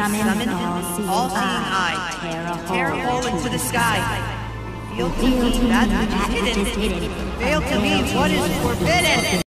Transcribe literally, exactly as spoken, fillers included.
summon, summon an all-seeing all eye. eye. Tear a hole into the sky. Feel to me that which is hidden. Fail to me what is forbidden.